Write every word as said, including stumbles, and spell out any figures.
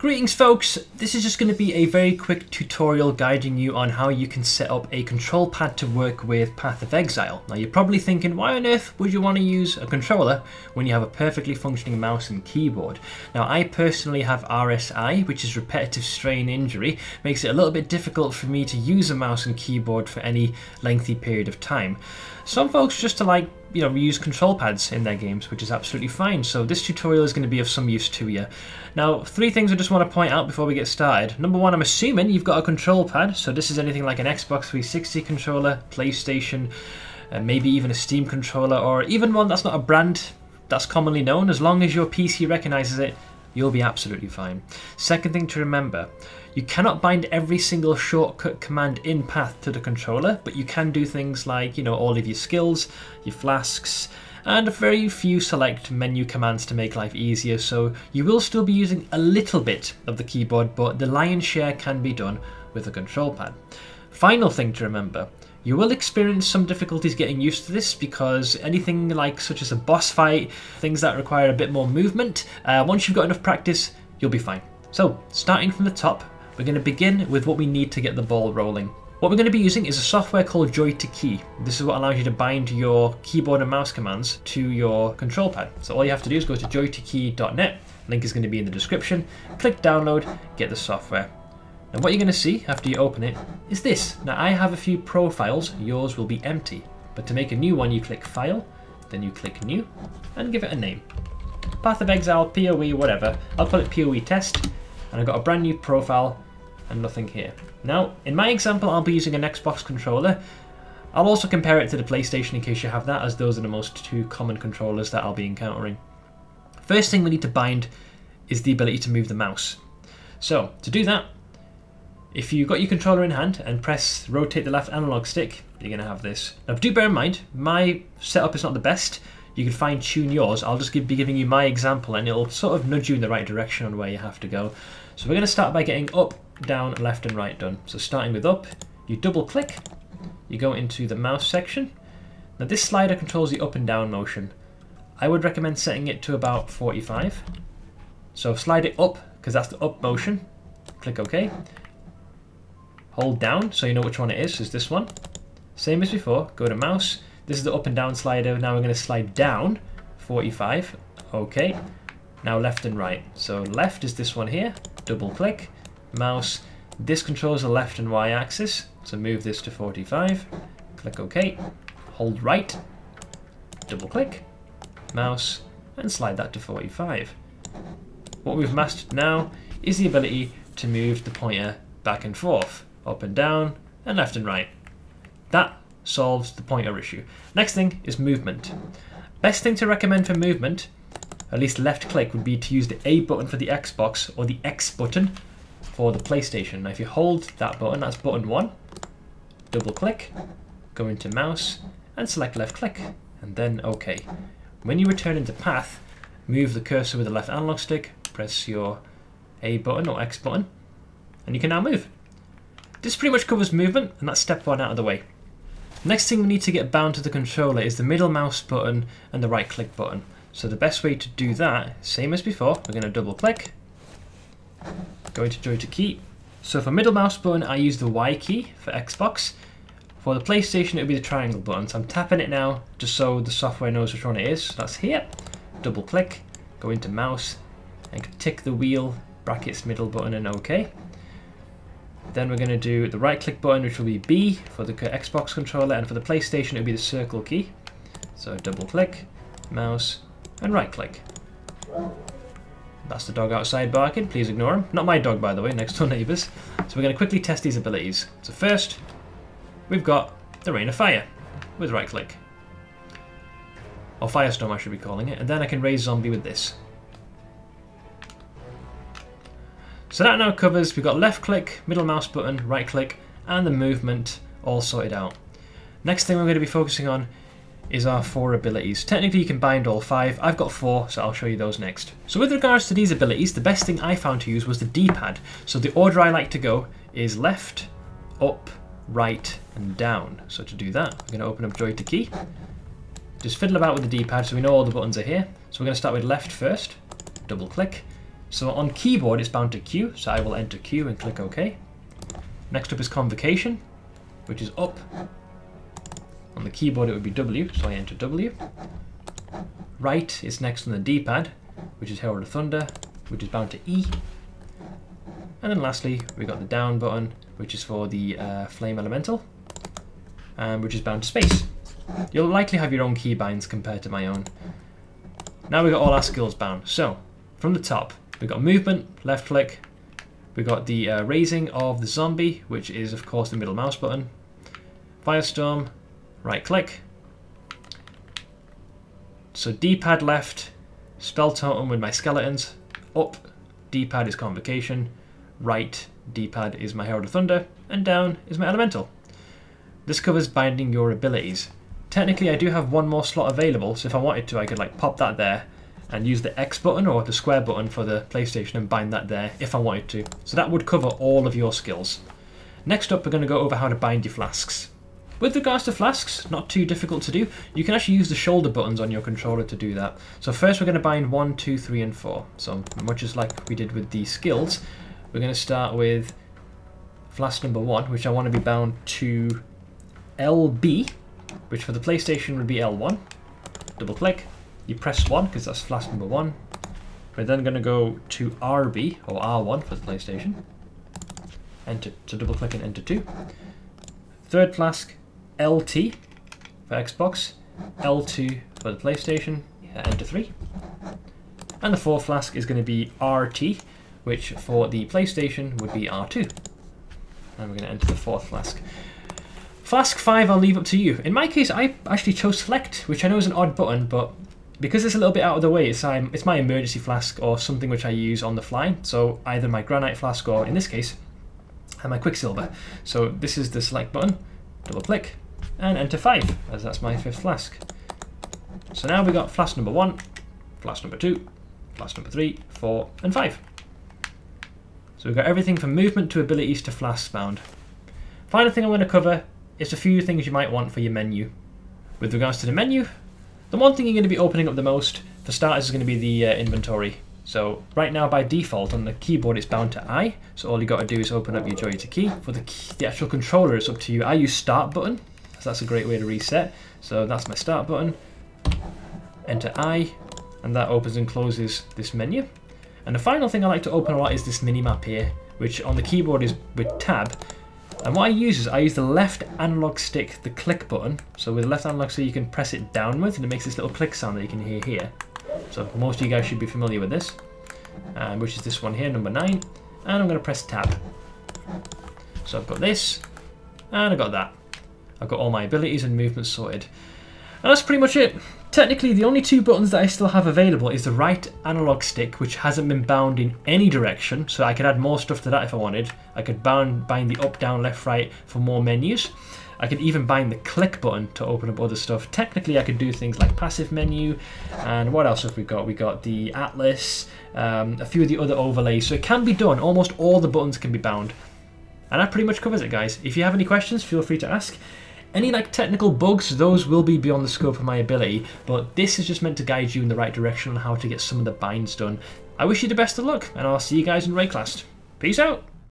Greetings folks, this is just going to be a very quick tutorial guiding you on how you can set up a control pad to work with Path of Exile. Now you're probably thinking, why on earth would you want to use a controller when you have a perfectly functioning mouse and keyboard? Now I personally have R S I, which is repetitive strain injury, makes it a little bit difficult for me to use a mouse and keyboard for any lengthy period of time. Some folks just to like you know, use control pads in their games, which is absolutely fine. So this tutorial is going to be of some use to you. Now, three things I just want to point out before we get started. Number one, I'm assuming you've got a control pad. So this is anything like an Xbox three sixty controller, PlayStation, uh, maybe even a Steam controller, or even one that's not a brand that's commonly known. As long as your P C recognizes it, you'll be absolutely fine. Second thing to remember, you cannot bind every single shortcut command in Path to the controller, but you can do things like, you know, all of your skills, your flasks, and a very few select menu commands to make life easier. So you will still be using a little bit of the keyboard, but the lion's share can be done with a control pad. Final thing to remember, you will experience some difficulties getting used to this because anything like such as a boss fight, things that require a bit more movement, uh, once you've got enough practice, you'll be fine. So starting from the top, we're going to begin with what we need to get the ball rolling. What we're going to be using is a software called JoyToKey. This is what allows you to bind your keyboard and mouse commands to your control pad. So all you have to do is go to joy tokey dot net, link is going to be in the description, click download, get the software. Now what you're going to see after you open it is this. Now I have a few profiles, yours will be empty. But to make a new one you click File, then you click New, and give it a name. Path of Exile, P O E, whatever. I'll call it P O E Test, and I've got a brand new profile, and nothing here. Now, in my example, I'll be using an Xbox controller. I'll also compare it to the PlayStation in case you have that, as those are the most two common controllers that I'll be encountering. First thing we need to bind is the ability to move the mouse. So, to do that, if you've got your controller in hand and press rotate the left analog stick, you're gonna have this. Now, do bear in mind, my setup is not the best. You can fine tune yours. I'll just give, be giving you my example and it'll sort of nudge you in the right direction on where you have to go. So we're gonna start by getting up, down, left and right done. So starting with up, you double click, you go into the mouse section. Now this slider controls the up and down motion. I would recommend setting it to about forty-five. So slide it up, because that's the up motion. Click OK. Hold down, so you know which one it is, is this one. Same as before, go to mouse. This is the up and down slider. Now we're gonna slide down, forty-five, OK. Now left and right. So left is this one here, double click. Mouse, this controls the left and Y axis, so move this to forty-five, click OK, hold right, double click, mouse, and slide that to forty-five. What we've mastered now is the ability to move the pointer back and forth, up and down, and left and right. That solves the pointer issue. Next thing is movement. Best thing to recommend for movement, at least left click, would be to use the A button for the Xbox or the X button for the PlayStation. Now if you hold that button, that's button one, double click, go into mouse and select left click and then OK. When you return into Path, move the cursor with the left analog stick, press your A button or X button and you can now move. This pretty much covers movement and that's step one out of the way. Next thing we need to get bound to the controller is the middle mouse button and the right click button. So the best way to do that, same as before, we're going to double click, going to JoyToKey. So for middle mouse button, I use the Y key for Xbox. For the PlayStation, it would be the triangle button. So I'm tapping it now, just so the software knows which one it is. So that's here. Double click, go into mouse, and tick the wheel, brackets, middle button, and OK. Then we're going to do the right click button, which will be B for the Xbox controller, and for the PlayStation, it would be the circle key. So double click, mouse, and right click. That's the dog outside barking, please ignore him. Not my dog, by the way, next door neighbours. So we're going to quickly test these abilities. So first, we've got the Rain of Fire with right click. Or Firestorm, I should be calling it. And then I can raise zombie with this. So that now covers, we've got left click, middle mouse button, right click, and the movement all sorted out. Next thing we're going to be focusing on is our four abilities. Technically you can bind all five, I've got four, so I'll show you those next. So with regards to these abilities, the best thing I found to use was the D-pad. So the order I like to go is left, up, right, and down. So to do that, I'm gonna open up JoyToKey, just fiddle about with the D-pad so we know all the buttons are here. So we're gonna start with left first, double click, So on keyboard, it's bound to Q, so I will enter Q and click OK. Next up is Convocation, which is up. On the keyboard, it would be W, so I enter W. Right is next on the D-pad, which is Herald of Thunder, which is bound to E. And then lastly, we got the down button, which is for the uh, Flame Elemental, um, which is bound to space. You'll likely have your own keybinds compared to my own. Now we've got all our skills bound. So, from the top, we've got movement, left click, we've got the uh, raising of the zombie, which is of course the middle mouse button, Firestorm, right click, so D-pad left, spell totem with my skeletons, up, D-pad is Convocation, right, D-pad is my Herald of Thunder, and down is my Elemental. This covers binding your abilities. Technically I do have one more slot available, so if I wanted to I could like pop that there and use the X button or the square button for the PlayStation and bind that there if I wanted to. So that would cover all of your skills. Next up we're going to go over how to bind your flasks. With regards to flasks, not too difficult to do. You can actually use the shoulder buttons on your controller to do that. So first we're going to bind one, two, three and four. So much as like we did with the skills, we're going to start with flask number one, which I want to be bound to L B, which for the PlayStation would be L one. Double click. You press one because that's flask number one. We're then going to go to R B or R one for the PlayStation. Enter. So double click and enter two. Third flask, L T for Xbox, L two for the PlayStation. Uh, enter three. And the fourth flask is going to be R T, which for the PlayStation would be R two. And we're going to enter the fourth flask. Flask five I'll leave up to you. In my case, I actually chose select, which I know is an odd button, but because it's a little bit out of the way, it's, um, it's my emergency flask or something which I use on the fly. So either my granite flask or, in this case, and my quicksilver. So this is the select button, double click, and enter five, as that's my fifth flask. So now we've got flask number one, flask number two, flask number three, four, and five. So we've got everything from movement to abilities to flask bound. Final thing I'm going to cover is a few things you might want for your menu. With regards to the menu, the one thing you're going to be opening up the most for starters is going to be the uh, inventory. So right now by default on the keyboard it's bound to I, so all you got to do is open up your JoyToKey. For the, key, the actual controller it's up to you. I use start button, so that's a great way to reset. So that's my start button, enter I, and that opens and closes this menu. And the final thing I like to open a lot is this minimap here, which on the keyboard is with tab. And what I use is I use the left analog stick, the click button. So with the left analog stick you can press it downwards and it makes this little click sound that you can hear here. So most of you guys should be familiar with this, um, which is this one here, number nine. And I'm going to press tab. So I've got this, and I've got that. I've got all my abilities and movements sorted. And that's pretty much it. Technically the only two buttons that I still have available is the right analog stick, which hasn't been bound in any direction, so I could add more stuff to that if I wanted. I could bound, bind the up, down, left, right for more menus. I could even bind the click button to open up other stuff. Technically I could do things like passive menu, and what else have we got? We got the atlas, um, a few of the other overlays, so it can be done. Almost all the buttons can be bound. And that pretty much covers it, guys. If you have any questions, feel free to ask. Any like technical bugs, those will be beyond the scope of my ability, but this is just meant to guide you in the right direction on how to get some of the binds done. I wish you the best of luck, and I'll see you guys in Raeklast. Peace out!